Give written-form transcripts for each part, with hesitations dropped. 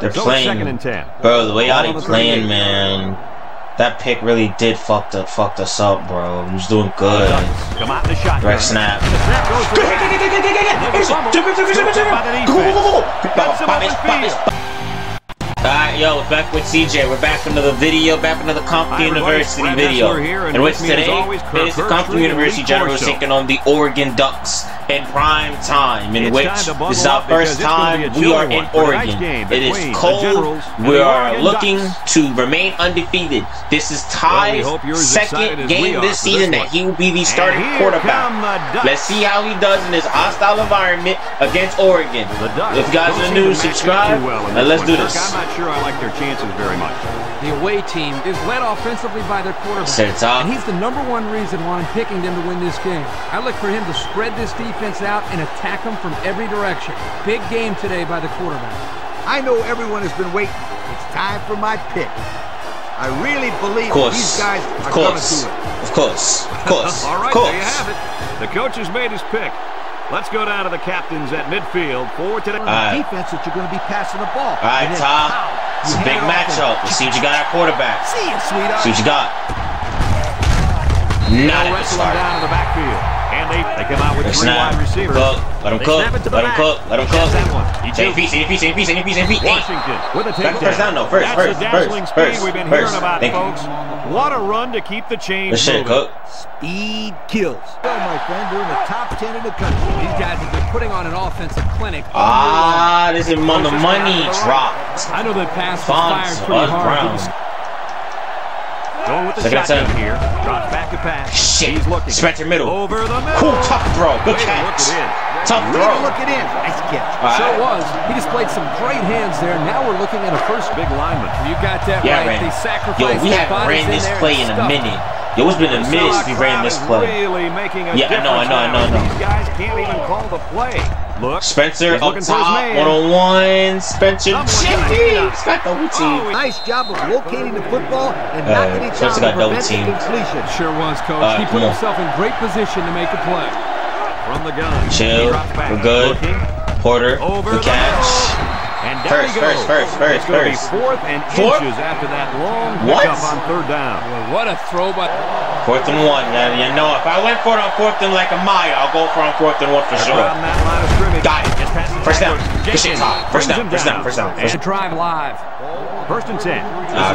They're playing, bro. The way y'all playing, man. That pick really did fucked us up, bro. He was doing good. Direct snap. Alright, yo, we're back with CJ. We're back into the video, back into the Comp University video. And which today is the Comp University Generals taking on the Oregon Ducks in prime time. In which this is our first time we are in Oregon. It is cold. We are looking to remain undefeated. This is Ty's second game this season that he will be the starting quarterback. Let's see how he does in this hostile environment against Oregon. If you guys are new, subscribe and let's do this. I'm not sure I like their chances very much. The away team is led offensively by their quarterback, and he's the #1 reason why I'm picking them to win this game. I look for him to spread this defense out and attack them from every direction. Big game today by the quarterback. I know everyone has been waiting. It's time for my pick. I really believe these guys are going to do it. Of course. All right, there you have it. The coach has made his pick. Let's go down to the captains at midfield for today. Defense that you're going to be passing the ball. All right, Tom. It's a big matchup. Let's see what you got at quarterback. See you, sweetheart. See what you got. Not a good start. Down to the backfield, and they come out with three wide receivers. Let him cook. Let him cook. Eight feet. First down, though. First. Thank you. What a run to keep the chain moving. Speed kills. Well, my friend, we're in the top 10 in the country. These guys have been putting on an offensive clinic. This is on the money drop. I know that pass was fired pretty hard. Going with the shotgun here. Drop back a pass. Shit. He's looking. Spencer middle. Over the middle. Cool, tough throw. Good catch. Tough throw. Look it in. Nice catch. So it was. He displayed some great hands there. Now we're looking at a first big lineman. You got that right. They sacrificed. Yo, we haven't ran this play in a minute. Yo, it's been a minute since we ran this play. Yeah, I know. These guys can't even call the play. Look, Spencer up top, one-on-one. Spencer, nice job of locating the football and not getting Spencer got double team. Sure was, coach. He put himself in great position to make a play. From the gun. Chill. We're good. Porter. Good catch. And first. Fourth and inches after that long pickup on third down. Well, what a throw by. 4th and 1. Now, you know, if I went for it on 4th and like a mile, I'll go for it on 4th and 1 for sure. Got it. First down. First down. It's a drive live. First and 10.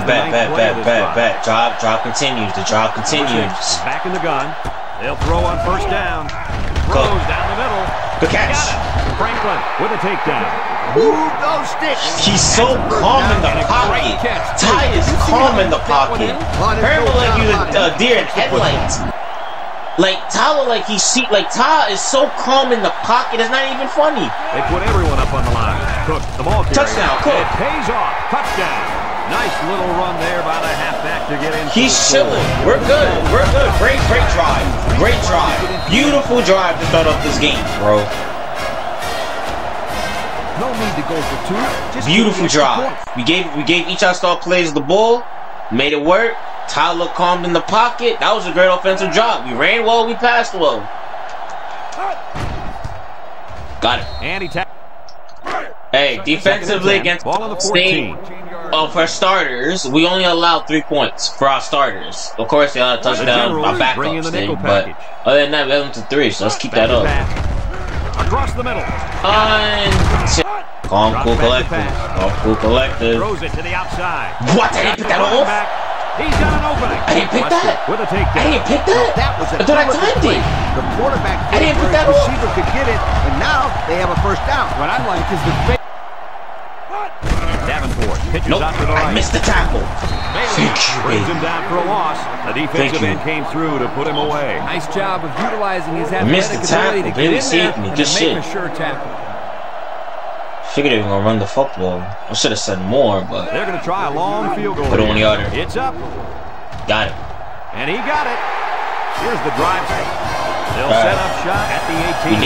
Bet. Drop continues. The drop continues. Back in the gun. They'll throw on first down. Throws down the middle. Good catch. Franklin with a takedown. Move those sticks. He's so calm in the pocket. Ty is calm in the pocket. Parable like you a deer in headlights. Like Ty is so calm in the pocket. It's not even funny. They put everyone up on the line. Cook the ball. Touchdown. Cook. It pays off. Touchdown. Nice little run there by the halfback to get in. He's chilling. We're good. Great drive. Beautiful drive to start off this game, bro. No need to go for two. Just beautiful drive. We gave each our star players the ball. Made it work. Tyler calmed in the pocket. That was a great offensive drive. We ran well. We passed well. Got it. And he tapped. Hey, defensively against State. For starters, we only allow 3 points for our starters. Of course, they all touchdown my backups thing, but other than that, we have them to 3, so let's keep that up. Across the middle. Calm, cool, collective. Throws it to the outside. What? I didn't pick that off. He's got an opening. I didn't pick that. That was a I thought I timed it. The quarterback receiver could get it, and now they have a first down. What I like is the big. Nope. I missed the tackle. Brings him down for a loss. The defensive end came through to put him away. Nice job of utilizing his athletic ability to get in there and make a sure tackle. Figured they were gonna run the football. I should have said more, but they're gonna try a long field goal. Put it on the other. It's up. Got it. And he got it. Here's the drive. They'll set up shot at the 18.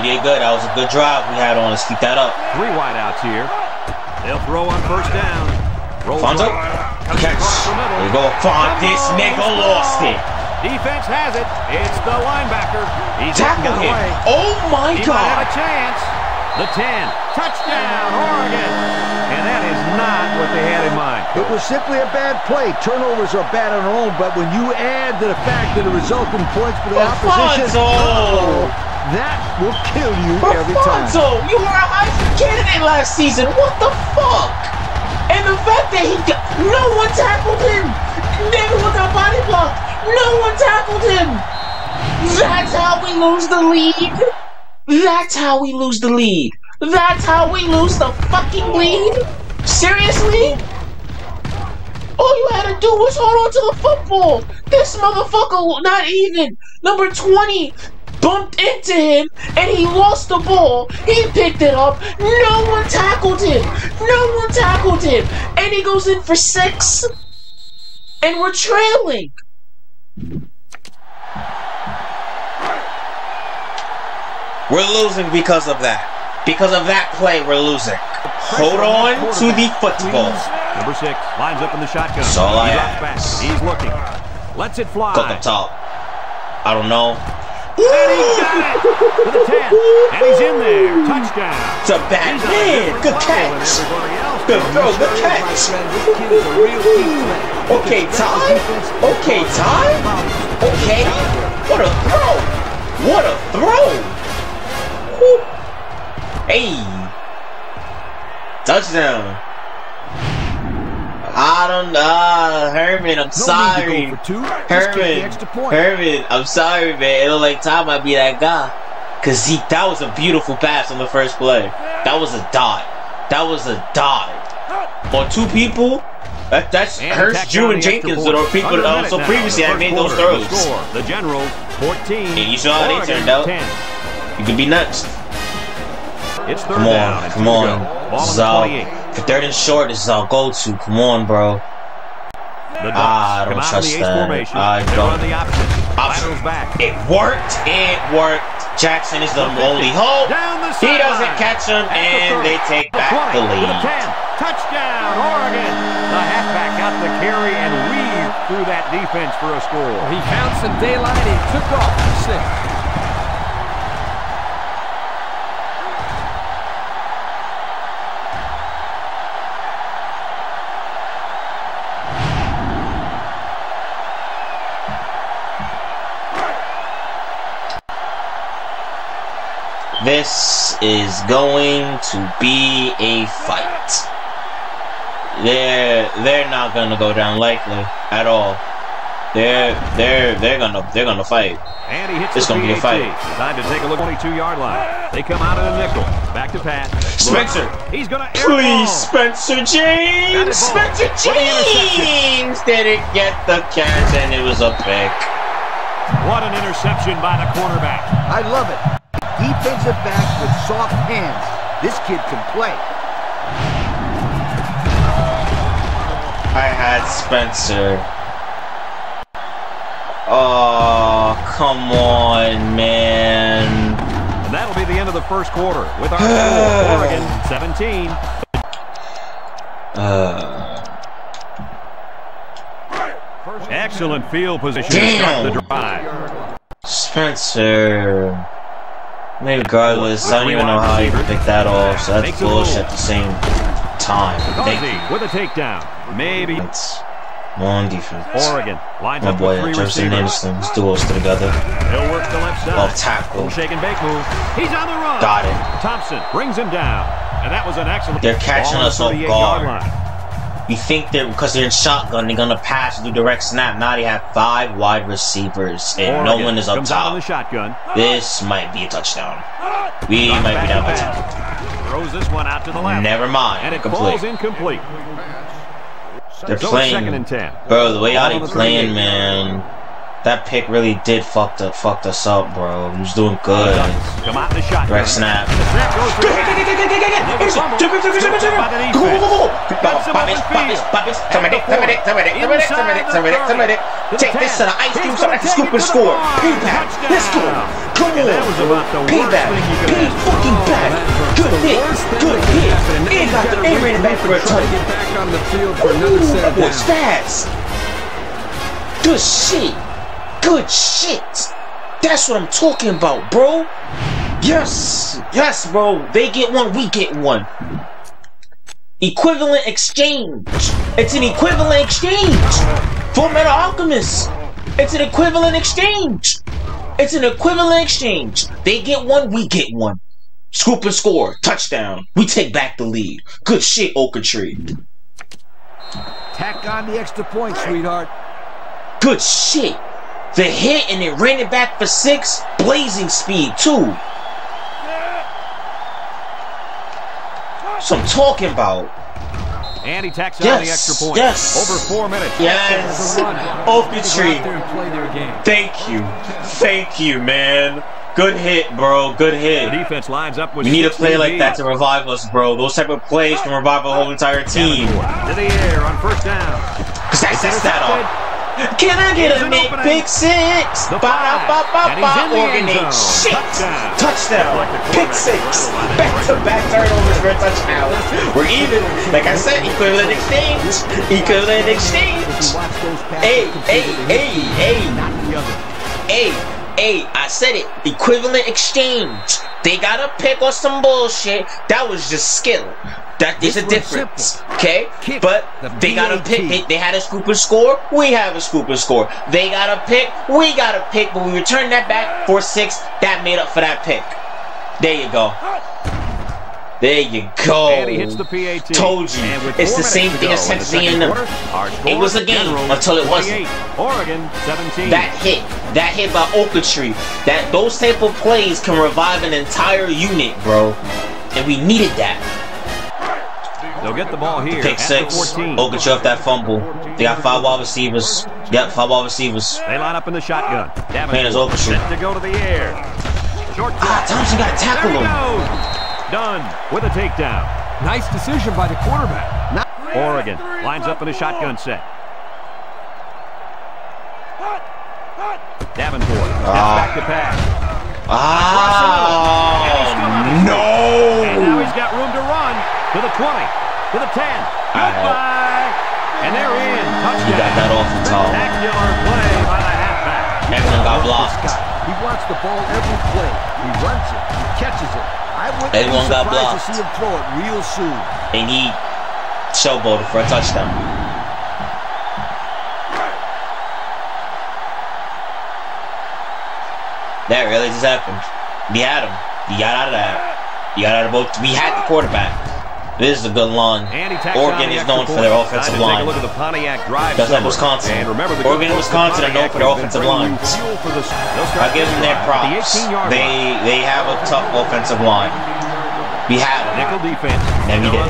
We did good. That was a good drive we had on. Let's keep that up. 3 wideouts here. They'll throw on first down. Fonzo. Catch. There you go. This nigga lost it. Defense has it. It's the linebacker. He's tackle him. Oh my God. He might have a chance. The 10. Touchdown, Oregon. And that is It was simply a bad play. Turnovers are bad on their own, but when you add to the fact that it resulted in points for the opposition, that will kill you every time. Alfonso, you were a Heisman candidate last season. What the fuck? And the fact that he got, no one tackled him. Never was a body block. No one tackled him. That's how we lose the lead. That's how we lose the lead. That's how we lose the fucking lead? Seriously? All you had to do was hold on to the football. This motherfucker, not even number 20, bumped into him and he lost the ball. He picked it up. No one tackled him. No one tackled him. And he goes in for 6. And we're trailing. We're losing because of that. Because of that play, we're losing. Hold on to the football. Number 6 lines up in the shotgun. That's all I ask. He's looking. Let's it fly. Cut the top. I don't know. And he got it to the 10. And he's in there. Touchdown. It's a bad hit. Good catch. Good throw. Good catch. Okay, time. Okay, time. Okay. What a throw. What a throw. Hey, touchdown. I don't know, Herman, I'm sorry. Herman, I'm sorry, man. It looked like Ty might be that guy. Cause that was a beautiful pass on the first play. That was a dot. That was a dot. For two people, that's Hurst, Drew, and Jenkins that are people that also previously had made those throws. The general, 14. And you saw how they turned out. You could be next. It's third down. Come on, come on. This is all, for 3rd and short, this is our go-to. Come on, bro. I don't trust that. I don't. It worked. It worked. Jackson is the only hope. He doesn't catch him, and they take back the lead. Touchdown, Oregon. The halfback got the carry and weaved through that defense for a score. He found some daylight and took off for 6. This is going to be a fight. They're not gonna go down lightly at all. They're gonna fight. And he hits. It's gonna be a fight. Time to take a look. 22-yard line. They come out of the nickel. Back to pass. Spencer. He's gonna airball. Please, Spencer James. Spencer James didn't get the catch, and it was a pick. What an interception by the quarterback. I love it. Defensive back with soft hands. This kid can play. I had Spencer. Oh, come on, man. And that'll be the end of the first quarter with our Oregon 17. Excellent field position to start the drive. Spencer. Regardless, I don't even know how you picked that off, so that's bullshit at the same time. Thank you. With a takedown, maybe. It's long defense. Oregon, my boy, Jefferson Anderson, duels together. He'll work the left side. Off tackle. Shaking back move. He's on the run. Got it. Thompson brings him down, and that was an excellent. They're catching us off guard. You think that because they're in shotgun, they're gonna pass through direct snap. Now they have 5 wide receivers and no one is up top. The shotgun. This might be a touchdown. We might be down by 10. Throws this one out to the left. Never mind. And it falls incomplete. They're playing, bro. The way y'all playing, man. That pick really did fucked us up, bro. He was doing good. Direct snap. Take this to the ice cube so I can scoop and score. Payback. Let's go. Come on. Payback. Pay fucking back. Good hit. Good hit. And got the air rated back for a touchdown. Ooh, that boy's fast. Good shit. Good shit. That's what I'm talking about, bro. Yes. Yes, bro. They get one. We get one. Equivalent exchange. It's an equivalent exchange. Fullmetal Alchemist. It's an equivalent exchange. It's an equivalent exchange. They get one, we get one. Scoop and score. Touchdown. We take back the lead. Good shit, Oaktree. Tack on the extra point, sweetheart. Good shit. The hit and they ran it back for 6. Blazing speed, too. That's what I'm talking about. And he tacks on the extra point. Yes. Over 4 minutes. Yes. Oaktree. Thank you. Thank you, man. Good hit, bro. Good hit. The defense lines up with. We need a play like that to revive us, bro. Those type of plays can revive a whole entire team. To the air on first down. That's that. Can I get a big 6? Oregon shit. Touchdown. Pick 6. Back-to-back turnovers for a touchdown. We're even. Like I said, equivalent exchange. Equivalent exchange. Hey, I said it. Equivalent exchange. They got a pick or some bullshit. That was just skill. That is a difference. Okay? But they got a pick. They had a scoop and score. We have a scoop and score. They got a pick. We got a pick. But we returned that back for 6. That made up for that pick. There you go. There you go. And he hits the PAT. Told you. It's the same thing as Texas A&M. It was a game until it wasn't. Oregon 17. That hit by Oaktree. Those type of plays can revive an entire unit, bro. And we needed that. They'll get the ball here. Pick 6. Oaktree off that fumble. They got 5 wide receivers. Yep, 5 wide receivers. They line up in the shotgun. Man, it's Oaktree. Set to go to the air. Thompson got to tackle him. Done with a takedown. Nice decision by the quarterback. Oregon lines up in a shotgun set. Davenport back to pass. No! And now he's got room to run to the 20, to the 10. Goodbye. And they're in. Touchdown. You got that off the top. Spectacular play by the halfback. Everyone got blocked. He wants the ball every play. He runs it. He catches it. Everyone got blocked. And he showboated for a touchdown. That really just happened. We had him. He got out of that. He got out of both. We had the quarterback. This is a good line. Oregon is known for their offensive line. That's like Wisconsin. Oregon and Wisconsin are known for their offensive lines. I give them their props. They have a tough offensive line. We have it. Nickel defense. And we did.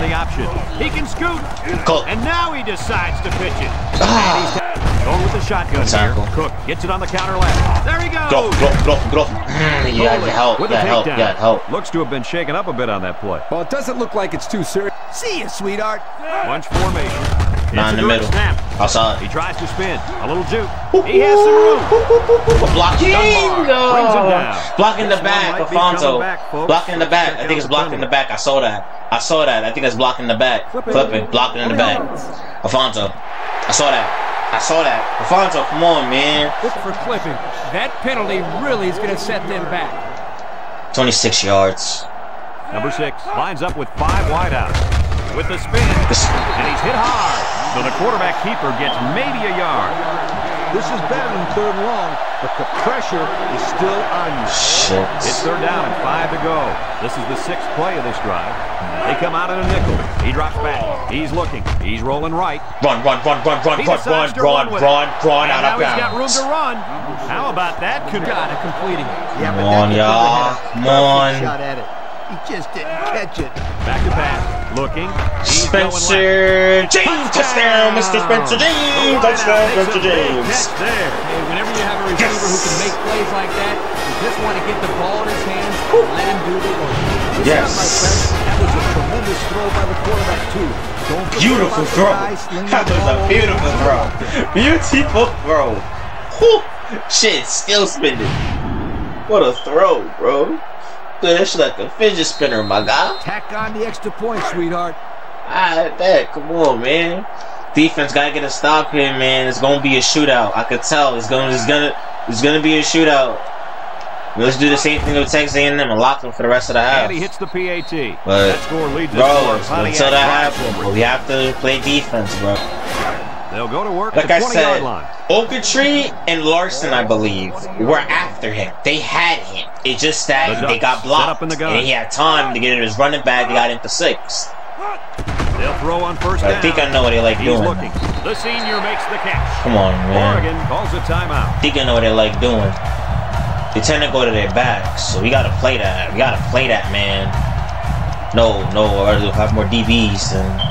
He can scoot. Cook. And now he decides to pitch it. Going with the shotgun here. Cook gets it on the counter left. There he goes. Go. You got to help. You got to help. Looks to have been shaken up a bit on that play. Well, it doesn't look like it's too serious. See you, sweetheart. Lunch formation. Not in the middle. Snap. Outside. He tries to spin. A little juke. He has some room. Blocking. Blocking the back, Alfonso. Blocking the back. I think it's blocking the back. I saw that. I think it's blocking the back. Flipping. Blocking in the back. Alfonso. I saw that. Alfonso, come on, man. Look for clipping. That penalty really is going to set them back. 26 yards. Number 6 lines up with 5 wideouts. With the spin. And he's hit hard. So the quarterback keeper gets maybe a yard. This is better than 3rd and long, but the pressure is still on you. Shit. It's 3rd down and 5 to go. This is the 6th play of this drive. They come out in a nickel. He drops back. He's looking. He's rolling right. Run out of bounds. Now he's got room to run. How about that? Got it completing. Yeah, come on, y'all. Come on. Shot at it. He just didn't catch it. Back to pass. Looking. Spencer James. Touchdown, Mr. Spencer James. Touchdown, Mr. James. Hey, whenever you have a receiver who can make plays like that, you just want to get the ball in his hands and let him do the work. That was a tremendous throw by the quarterback, too. Beautiful throw. That was a beautiful throw. Beautiful throw. Shit, still spinning. What a throw, bro. That's like a fidget spinner, my guy. Tack on the extra point, sweetheart. Alright, that. Come on, man. Defense gotta get a stop here, man. It's gonna be a shootout. I could tell. It's gonna be a shootout. Let's do the same thing with Texas A&M and lock them for the rest of the half. But, bro, until that happens, we have to play defense, bro. They'll go to work. Like I said, Oaktree and Larson, I believe, were after him. They had him. It's just that they got blocked. And he had time to get in his running back. They got him for six. They'll throw on first down. I think I know what they like doing. The senior makes the catch. Come on, man. Oregon calls a timeout. I think I know what they like doing. They tend to go to their back, so we gotta play that. We gotta play that, man. No, or they'll have more DBs than.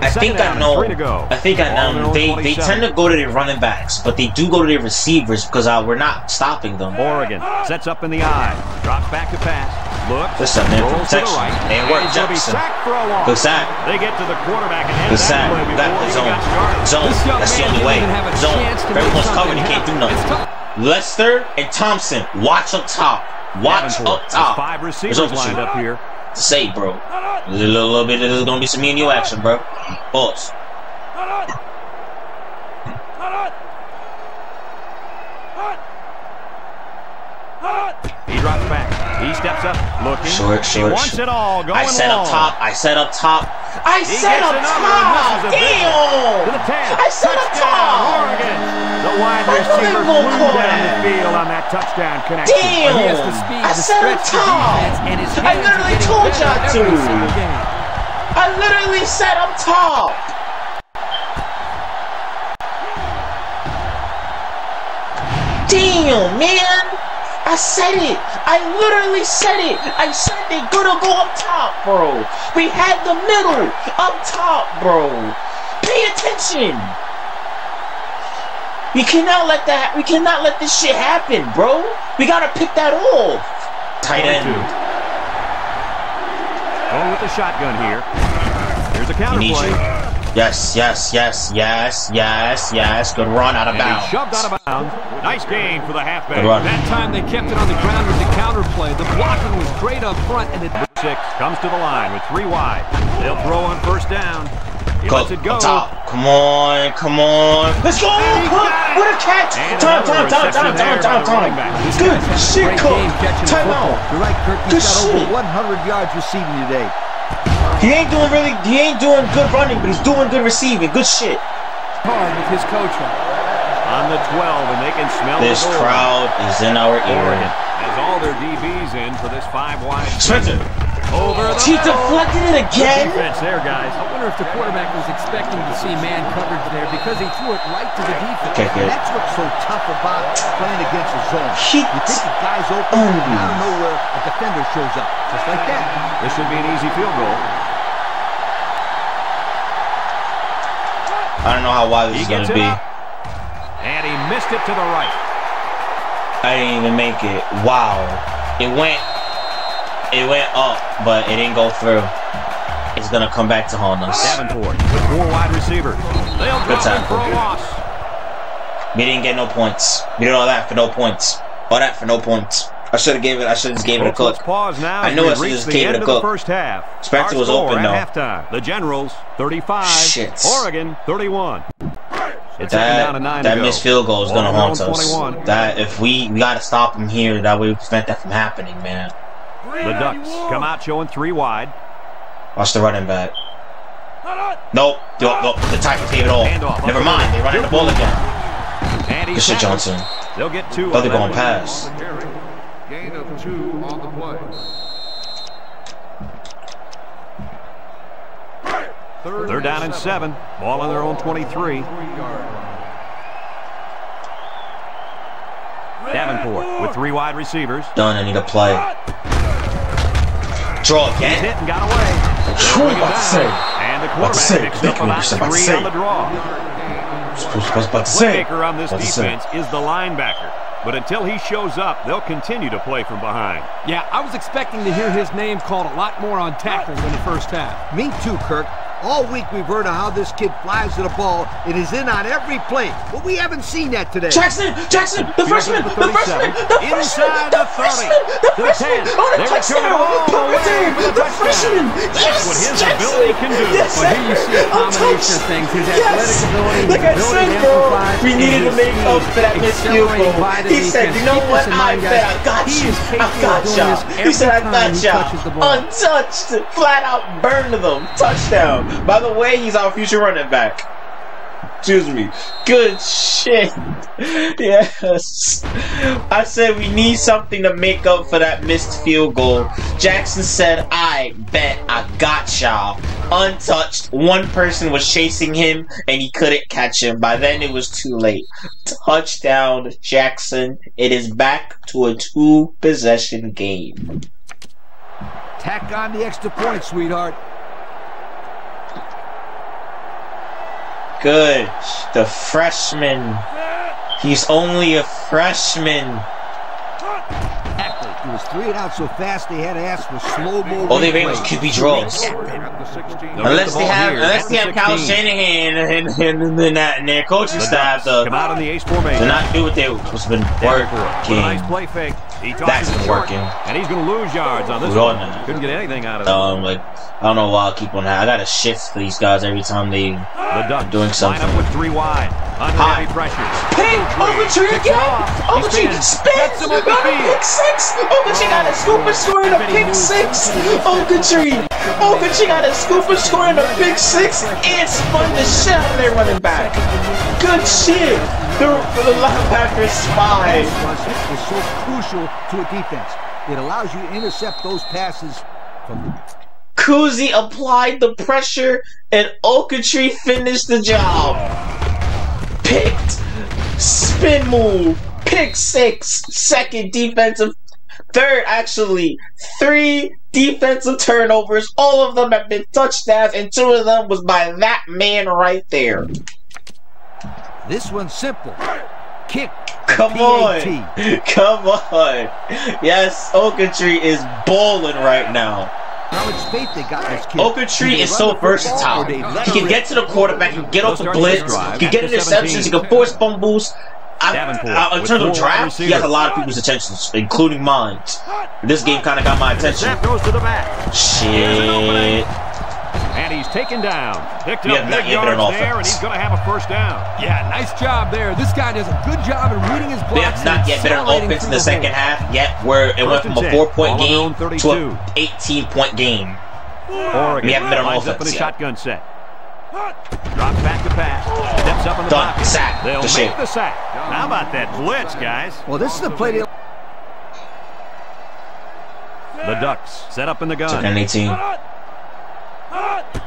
I think I know. I think I know. They tend to go to their running backs, but they do go to their receivers because we're not stopping them. Oregon sets up in the eye, drops back to pass. Look, listen, man, protection. They work Jefferson. Good sack. They get to the quarterback and good sack. That is zone. Zone. That's the only way. Zone. If everyone's covered, you can't do nothing. Lester and Thompson, watch up top. Watch up top. Five receivers lined up here. Say, bro. A little bit. There's gonna be some me and you action, bro. Balls. He drops back. He steps up, looking. Short. He wants it all. Going I set up top. Damn. I set up top. The wide receiver flew down the field on that touchdown connection. Damn. He has the speed to stretch the defense, and his hands are getting better every single game. I literally said I'm tall. Damn, man. I said it. I literally said it. I said they gonna go up top, bro. We had the middle up top, bro. Pay attention. We cannot let that. We cannot let this shit happen, bro. We gotta pick that off. Tight end. Going with the shotgun here. Here's a counterplay. Yes. Good run out of bounds. Shoved out of bounds. Nice gain for the halfback. That time they kept it on the ground with the counterplay. The blocking was great up front, and it six comes to the line with three wide. They'll throw on first down. He lets it go. Come on. Let's go. What a catch. Time. Good shit, Cook. Timeout. You're right, Kirk. He's got over 100 yards receiving today. He ain't doing good running, but he's doing good receiving. Good shit. With his coach on the 12, and they can smell this crowd is in our ear. Has all their DBs in for this five wide. Spencer. Over the she deflected it again. Defense there, guys. I wonder if the quarterback was expecting to see man coverage there because he threw it right to the defense. That's what's so tough about playing against the zone. You think the guy's open, and out of nowhere a defender shows up just like that. This should be an easy field goal. I don't know how wide this is going to be. And he missed it to the right. I didn't even make it. Wow. It went up, but it didn't go through. It's gonna come back to haunt us. Davenport with four wide receivers. Good tackle. We didn't get no points. We did all that for no points. I should have gave it. I should have gave it a Cook. I know I should have gave it a Cook. Spencer was open though. The Generals 35. Shit. Oregon 31. That missed field goal is gonna haunt us. That if we gotta stop him here, that way we prevent that from happening, man. The Ducks come out showing three wide. Watch the running back. Nope. The Titans gave it all. Never mind. They're running the ball again. Good shit, Johnson. They'll get two. They're going pass. Gain of two on the play. They're down in 7. Ball on their own 23. Davenport with three wide receivers. Done. I need a play. Draw again. Hit and got away. And the quarterback picks up about 3 on the draw. Playmaker on this defense is the linebacker, but until he shows up, they'll continue to play from behind. Yeah, I was expecting to hear his name called a lot more on tackles in the first half. Me too, Kirk. All week we've heard of how this kid flies to the ball. It is in on every play, but we haven't seen that today. Jackson, the freshman, inside the 30, to the 10. On a touchdown, power team, the freshman. That's what his ability can do. But here you see a combination of things. His athletic ability, his ability to amplify. We needed to make up for that missed field goal. He said, you know what, I got you. He said, I got you. Untouched, flat out burned them. Touchdown. By the way, he's our future running back. Excuse me. Good shit. Yes. I said we need something to make up for that missed field goal. Jackson said, I bet I got y'all. Untouched. One person was chasing him and he couldn't catch him. By then it was too late. Touchdown, Jackson. It is back to a 2-possession game. Tack on the extra point, sweetheart. Good. The freshman. He's only a freshman. It was 3 and out so fast they had to ask for slow-mo. All they made was QB draws. Unless they have Kyle Shanahan and their coaching staff to not do what they were supposed to be working. That's been working. And he's going to lose yards on this one. Couldn't get anything out of it. I don't know why I keep on that. I got to shift these guys every time they are doing something. Line up with 3 wide. Under heavy pressure. Hey, Overture again! Overture spins! Got a pick six! Overture got a scoop and score and a pick six! Overture got a scoop and score and a pick six! It's fun to shut out their running back. Good shit! The linebacker's spine. It's so crucial to a defense. It allows you to intercept those passes from the... Kuzi applied the pressure and Okatree finished the job. Picked, spin move, pick six, second defensive, third actually, 3 defensive turnovers. All of them have been touchdowns and 2 of them was by that man right there. This one's simple. Kick. Come on. Come on. Yes, Okatree is balling right now. How much faith they got this kid. Okatree is so versatile. He can get to the quarterback, he can get off the blitz, he can get interceptions, he can force fumbles. In terms of draft, he has a lot of people's attentions, including mine. This game kind of got my attention. Shit. And he's taken down. Picked up big yards there, and he's going to have a first down. Yeah, nice job there. This guy does a good job in reading his blocks. They have not yet been an offense in the second half yet, where it went from a 4-point game to an 18-point game. We haven't been an offense yet. Shotgun set. Drops back to pass. Steps up in the box. Sack. They'll make the sack. How about that blitz, guys? Well, this is the play. The Ducks set up in the gun. Second and 18.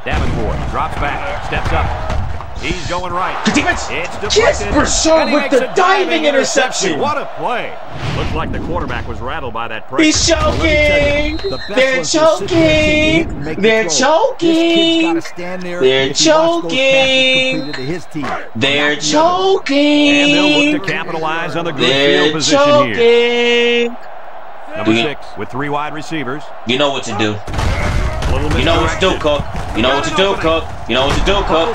Davenport drops back, steps up. He's going right. The defense. Kispershaw with the diving interception. What a play! Looked like the quarterback was rattled by that pressure. He's choking. They're choking. They're choking. They're choking. They're choking. And they'll look to capitalize on the good field position here. Number 6 with 3 wide receivers. You know what to do. You know what to do, Cook. You know what to do, Cook. You know what to do, Cook.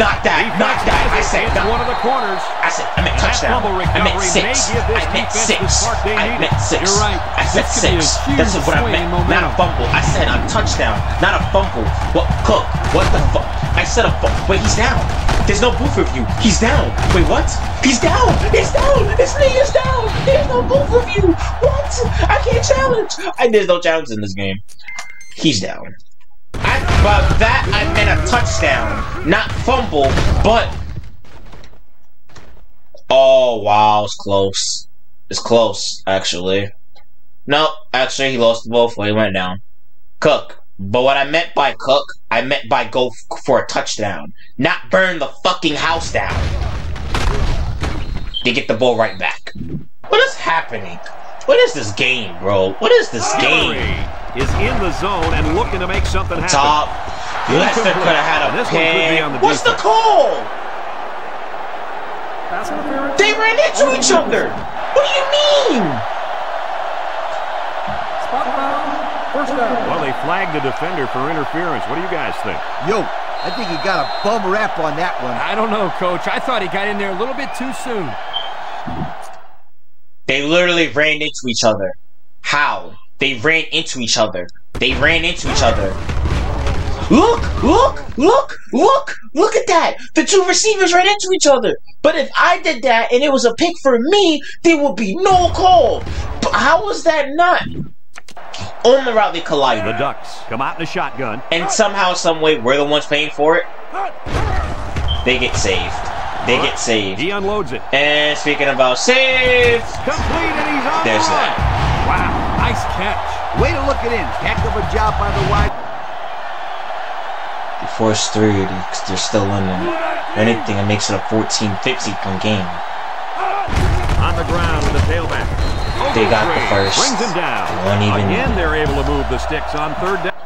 Not that. Not that. I said that. I said, I meant touchdown. I meant 6. I meant 6. I meant 6. I said 6. This is what I meant. Not a fumble. I said a touchdown. Not a fumble. What, Cook? What the fuck? I said a fumble. Wait, he's down. There's no booth review. He's down. Wait, what? He's down. It's down. His knee is down. There's no booth review. What? I can't challenge. There's no challenge in this game. He's down. By that, I meant a touchdown. Not fumble, but... Oh, wow, it's close. It's close, actually. No, actually, he lost the ball before he went down. Cook. But what I meant by Cook, I meant by go for a touchdown. Not burn the fucking house down. They get the ball right back. What is happening? What is this game, bro? What is this game? Is in the zone and looking to make something happen. Top. Lester could have had a pick. What's the call? They ran into each other. What do you mean? Spot down. First down. Well, they flagged the defender for interference. What do you guys think? Yo, I think he got a bum rap on that one. I don't know, Coach. I thought he got in there a little bit too soon. They literally ran into each other. How? They ran into each other. They ran into each other. Look! Look! Look! Look! Look at that! The two receivers ran into each other. But if I did that and it was a pick for me, there would be no call. But how was that not? On the route they collided. The Ducks come out in a shotgun. And somehow, some way, we're the ones paying for it. They get saved. They get saved. He unloads it. And speaking about saves, complete, and he's on. There's that. Wow! Nice catch. Way to look it in. Heck of a job by the wide. Force three because they're still in there. Anything that makes it a 14-50 point game. On the ground with the tailback. They got the first. Brings him down. Again, they're able to move the sticks on third down.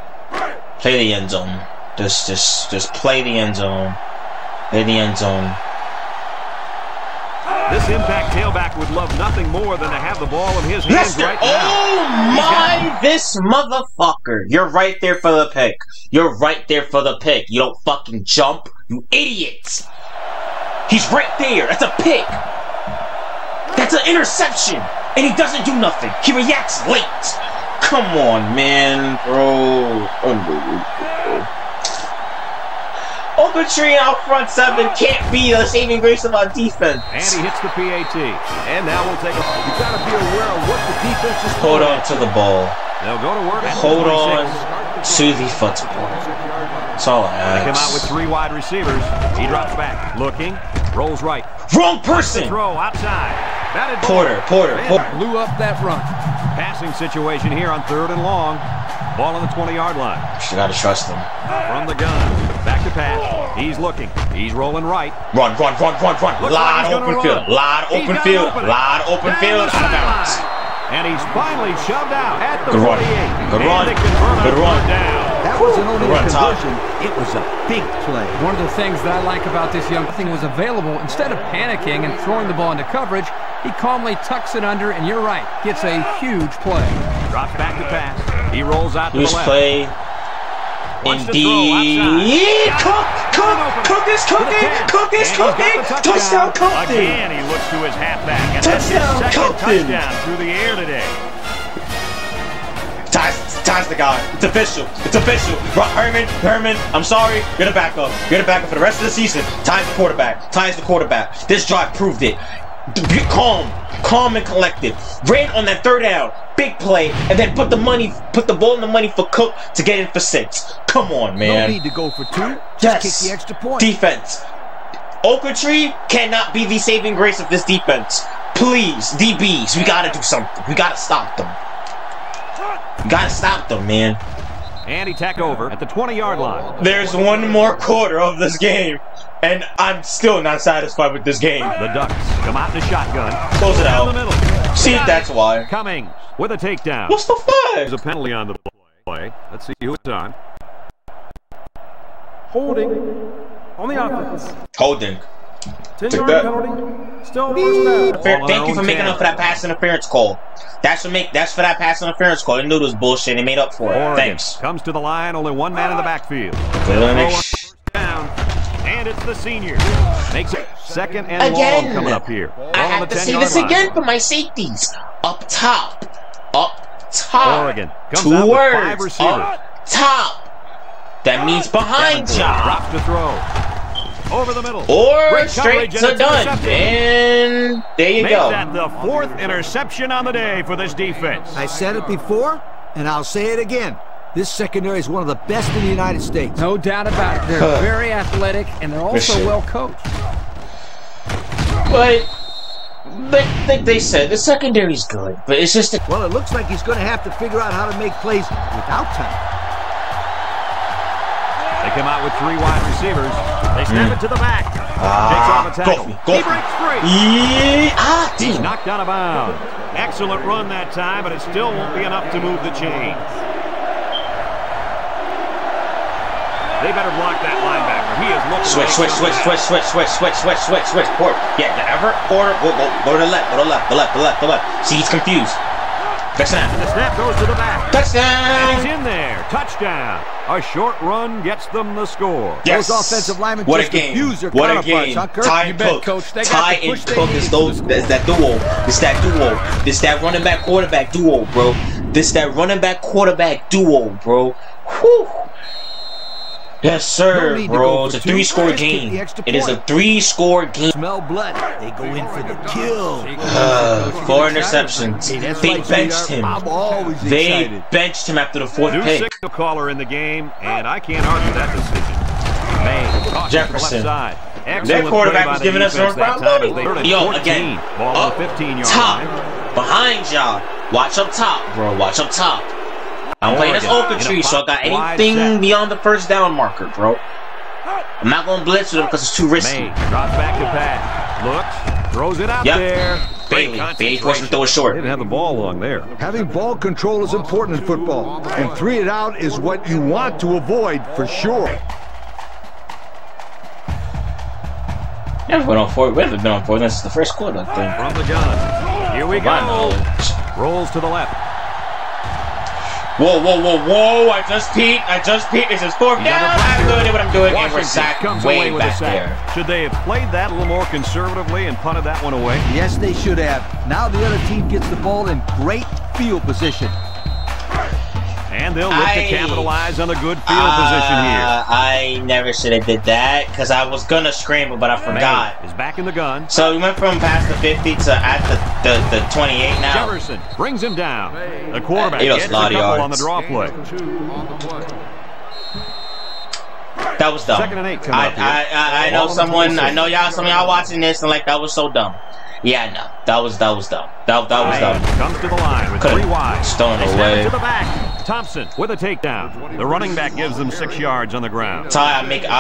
Play the end zone. Just play the end zone. Play the end zone. This impact tailback would love nothing more than to have the ball in his hands right now. Oh my, this motherfucker. You're right there for the pick. You're right there for the pick. You don't fucking jump, you idiots. He's right there. That's a pick. That's an interception. And he doesn't do nothing. He reacts late. Come on, man, bro. Unbelievable. Open tree out front seven can't be the saving grace of our defense. And he hits the PAT. And now we'll take a... You've got to be aware of what the defense is... Hold on to the ball. They'll go to work. Hold on to the football. That's all I ask. They come out with three wide receivers. He drops back. Looking. Rolls right. Wrong person! Throw outside. Porter. Blew up that run. Passing situation here on third and long. Ball on the 20-yard line. You gotta trust him. From the gun. Back to pass. He's looking. He's rolling right. Run. Wide open field. Out of bounds. And he's finally shoved out at the 48. Good run. That was an only conversion. It was a big play. One of the things that I like about this young thing was available. Instead of panicking and throwing the ball into coverage, he calmly tucks it under, and you're right, gets a huge play. Drops back to pass. He rolls out to the left. Indeed. Cook is cooking. Touchdown, Compton. Again, he looks to his halfback. And touchdown, Compton. Touchdown through the air today. Ties the guy. It's official. Herman, I'm sorry. You're the backup for the rest of the season. Ties the quarterback. This drive proved it. Be calm and collected. Ran on that third down, big play, and then put the ball in the money for Cook to get in for 6. Come on, man. No need to go for 2. Just kick the extra point. Defense. Oaktree cannot be the saving grace of this defense. Please, DBs, we gotta do something. We gotta stop them. Man. And he tacked over at the 20-yard line. There's one more quarter of this game. And I'm still not satisfied with this game. The Ducks come out in the shotgun. Close it out. See if that's why. Cummings with a takedown. What's the fuck? There's a penalty on the play. Let's see who it's on. Holding on the offense. Holding. Take that. Penalty. Still first down. Thank you for making up for that pass interference call. They knew it was bullshit. They made up for it. Oregon thanks. Comes to the line. Only one man in the backfield. And it's the senior. Makes it second and long coming up here. I have to see this again for my safeties. Up top. Oregon comes out with 5 receivers. Up top. That means behind y'all. Drops to throw. Over the middle. Or straight to Dunn. And there you go. Makes that the 4th interception on the day for this defense. I said it before, and I'll say it again. This secondary is one of the best in the United States. No doubt about it. They're very athletic, and they're also well coached. But I think they said the secondary's good, but it's just... Well, it looks like he's going to have to figure out how to make plays without time. They come out with 3 wide receivers. They snap it to the back. Takes off a tackle. He breaks free. He's knocked out of bounds. Excellent run that time, but it still won't be enough to move the chains. They better block that linebacker. He is looking. Switch. Port. Yeah, the Everett. Go to the left. See, he's confused. That's snap. And the snap goes to the back. Touchdown. He's in there. Touchdown. A short run gets them the score. Yes. Those offensive linemen what just a game. What a game. Ty and Cook. Ty and Cook is that duo. It's that duo. It's that running back quarterback duo, bro. This that running back quarterback duo, bro. Whew. Yes, sir, bro. It's a three-score game. It is a three-score game. Smell blood. They go in for the kill. 4 interceptions. They benched him. They benched him after the 4th pick. New signal caller in the game, and I can't argue that decision. Jefferson. Their quarterback was giving us a round loading. Yo, again, up top, behind y'all. Watch up top, bro. Watch up top. I'm playing this open tree, so I got anything beyond the first down marker, bro. I'm not going to blitz with him because it's too risky. Drops back to pass. Looks. Throws it out there. Bailey forced him to throw it short. Didn't have the ball long there. Having ball control is important in football. And 3 it out is what you want to avoid for sure. Never been on 4. We haven't been on 4. This is the first quarter, I think. From the gun. Here we go. Rolls to the left. Whoa, whoa, whoa, whoa, I just peeked, this is 4th down, I have no idea what I'm doing, and we're sacked way back there. Should they have played that a little more conservatively and punted that one away? Yes, they should have. Now the other team gets the ball in great field position. And they'll look to capitalize on the good field position here. I never should have did that, because I was going to scramble, but I forgot. He's back in the gun. So we went from past the 50 to at the 28 now. Jefferson brings him down. The quarterback gets a couple on the draw play. That was dumb. I know someone, some of y'all watching this and like, that was so dumb. Yeah, no, that was dumb. That was dumb. Comes to the line with 3 wide. Stone away. To the back. Thompson with a takedown. The running back gives them 6 yards on the ground. Ty, I make it up.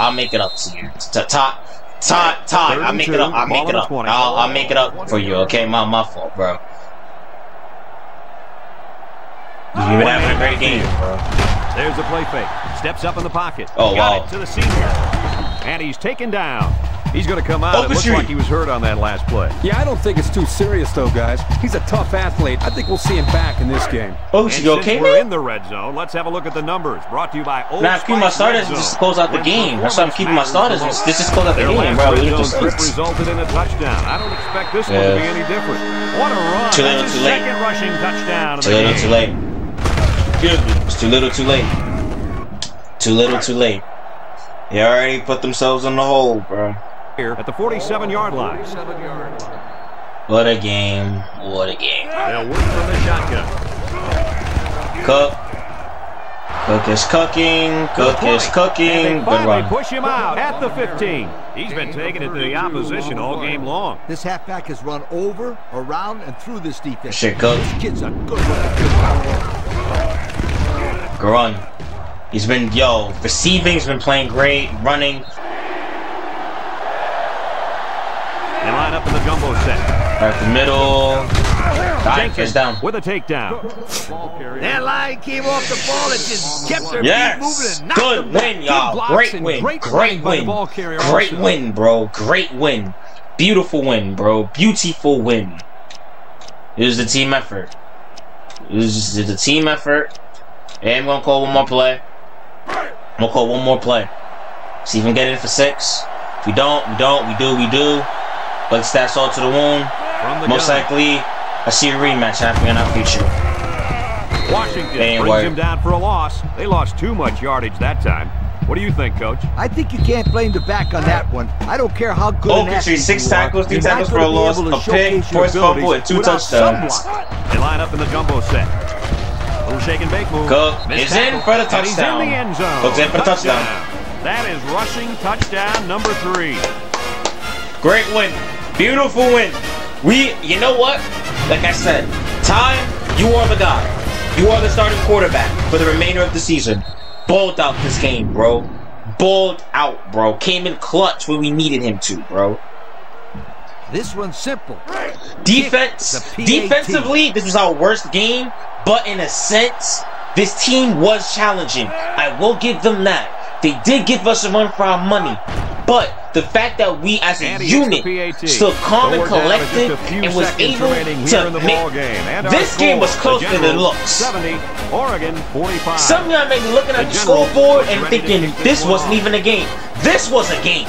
I'll make it up to you. Ty, I make it up. I'll make it up for you. Okay, my fault, bro. You've been having a great game, bro. There's the play fake. Steps up in the pocket. Oh wow. To the senior, and he's taken down. He's going to come out. It looks like he was hurt on that last play. Yeah, I don't think it's too serious, though, guys. He's a tough athlete. I think we'll see him back in this game. Oh, you okay, we're in the red zone, let's have a look at the numbers. Brought to you by Old Spice. Nah, I'm keeping my starters just to close out the game. That's why I'm keeping my starters just to close out the game, bro. Resulted in a touchdown. I don't expect this one to be any different. What a run. Too little, too late. Second rushing touchdown. Too little, too late. Excuse me. It's too little, too late. Too little, too late. They already put themselves in the hole, bro. At the 47-yard line. What a game. What a game. They'll work from the shotgun. Cook. Cook is cooking. Cook is cooking. Good run. Push him out at the 15. He's been taking it to the opposition all game long. This halfback has run over, around, and through this defense. Shit, Cook. This kid's a good one. Good run. He's been, receiving's been playing great. Running. They line up in the jumbo set. Right at the middle. Jenkins down with a takedown. That line came off the ball and just kept their feet moving. Good win, y'all. Great win. Great win. Great win, bro. Great win. Beautiful win, bro. Beautiful win. It was a team effort. It was just a team effort. And I'm going to call one more play. I'm going to call one more play. See if we can get in for 6. If we don't, we don't. We do, we do. But it's that salt to the wound. Most likely, I see a rematch happening in our future. Washington brings him down for a loss. They lost too much yardage that time. What do you think, Coach? I think you can't blame the back on that one. I don't care how good an athlete you are. 6 tackles, 3 tackles for a loss, a pick, forced fumble, and 2 touchdowns. They line up in the jumbo set. Little shake and bake move. Cook is in for the touchdown. He's in the end zone. Cook's in for the touchdown. That is rushing touchdown number 3. Great win. Beautiful win. You know what? Like I said, Ty, you are the guy. You are the starting quarterback for the remainder of the season. Balled out this game, bro. Balled out, bro. Came in clutch when we needed him to, bro. This one's simple. Defensively, this was our worst game, but in a sense, this team was challenging. I will give them that. They did give us a run for our money, but The fact that we as a unit stood calm and collected and was able to make this game was closer than it looks. Some of y'all may be looking at the scoreboard and thinking this wasn't even a game. This was a game.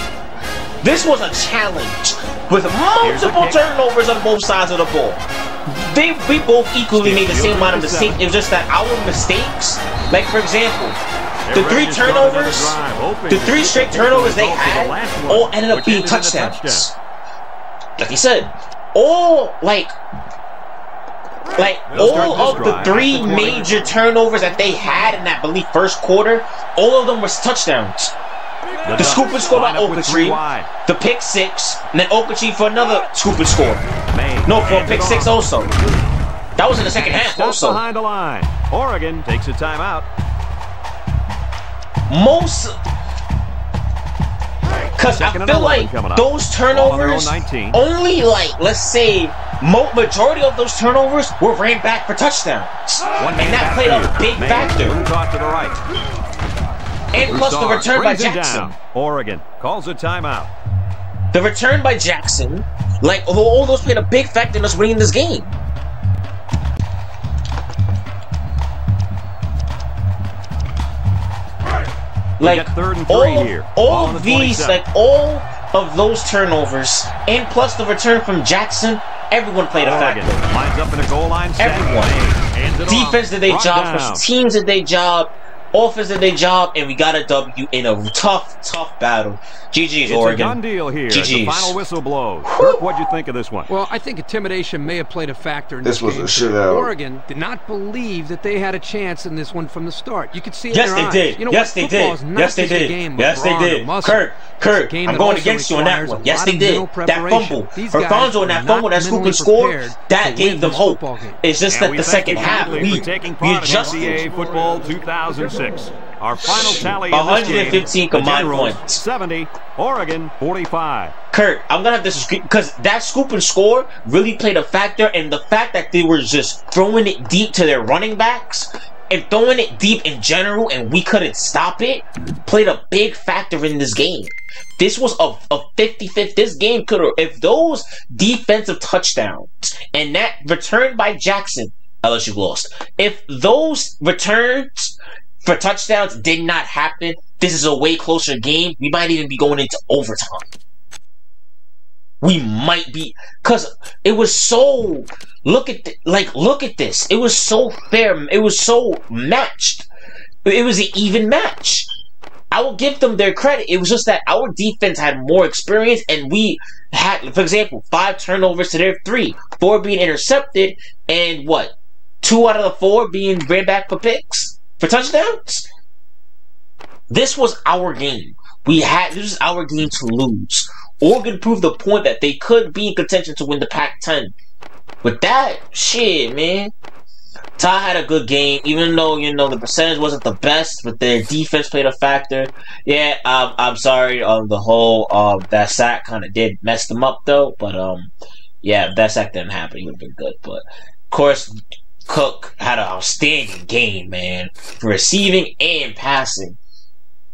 This was a challenge with multiple turnovers on both sides of the ball. We both equally made the same amount of mistakes. It was just that our mistakes, like for example, the three straight turnovers they had all ended up being touchdowns. Like you said, all of the three major turnovers that they had in that first quarter, all of them was touchdowns. The scoop and score by Okachi, the pick six, and then Okachi for another scoop and score. No, for a pick six also. That was in the second half also. Behind the line, Oregon takes a timeout. Because I feel like those turnovers, only like, let's say, majority of those turnovers were ran back for touchdowns. And that played a big factor. And plus the return by Jackson. Oregon calls a timeout. The return by Jackson, like, all those played a big factor in us winning this game. Like, all of those turnovers, and plus the return from Jackson, everyone played a factor. Everyone. Defense did their job, teams did their job, offense did their job, and we got a W in a tough, tough battle. GG's, Oregon. It's a done deal here. GG's. The final whistle blows. Kirk, what'd you think of this one? Well, I think intimidation may have played a factor in this game. This was a shootout. Oregon did not believe that they had a chance in this one from the start. You could see it in their eyes. Yes, they did. Kirk, I'm going against you on that one. Yes, they did. That fumble. Alfonso and that fumble, that scoop and score, that gave them hope. It's just that the second half, we adjusted. Football 2006. Our final tally 115 combined points. 70. Oregon 45. Kirk, I'm gonna have to disagree because that scoop and score really played a factor, and the fact that they were just throwing it deep to their running backs and throwing it deep in general, and we couldn't stop it, played a big factor in this game. This was a 50-50. This game could have, if those defensive touchdowns and that return by Jackson, LSU lost. If those returns for touchdowns did not happen, this is a way closer game. We might even be going into overtime. We might be, because it was so, look at this. It was so fair. It was so matched. It was an even match. I will give them their credit. It was just that our defense had more experience, and we had, for example, 5 turnovers to their 3, 4 being intercepted, and what? 2 out of the 4 being ran back for picks, for touchdowns. This was our game. This is our game to lose. Oregon proved the point that they could be in contention to win the Pac-10. With that, shit, man. Ty had a good game, even though, you know, the percentage wasn't the best, but their defense played a factor. Yeah, I'm sorry on the whole, that sack kind of did mess them up, though. But, yeah, if that sack didn't happen, it would have been good. But, of course, Cook had an outstanding game, man. Receiving and passing.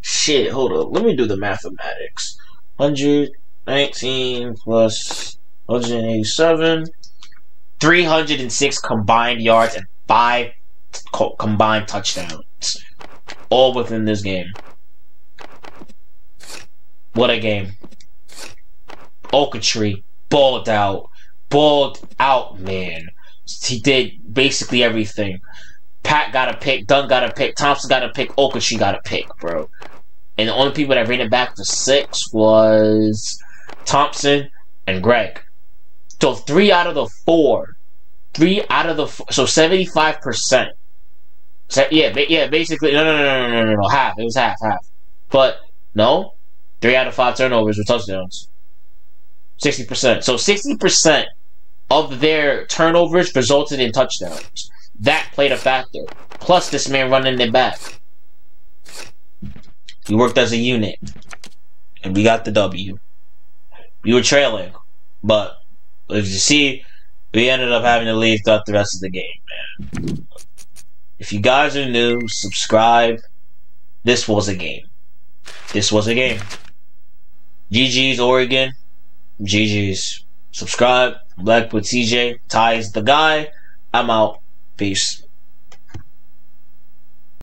Shit, hold up. Let me do the mathematics. 119 plus 187. 306 combined yards and 5 combined touchdowns. All within this game. What a game. Okachi balled out. Balled out, man. He did basically everything. Pat got a pick. Dunn got a pick. Thompson got a pick. Okachi got a pick, bro. And the only people that ran it back for 6 was Thompson and Greg. So 3 out of the 4. So 75%. So yeah, basically. No. Half. It was half. But no, 3 out of 5 turnovers were touchdowns. 60%. So 60% of their turnovers resulted in touchdowns. That played a factor. Plus this man running it back. We worked as a unit, and we got the W. We were trailing, but if you see, we ended up having to leave throughout the rest of the game, man. If you guys are new, subscribe. This was a game. GG's Oregon. GG's. Subscribe. Blackwood CJ. Ty's the guy. I'm out. Peace.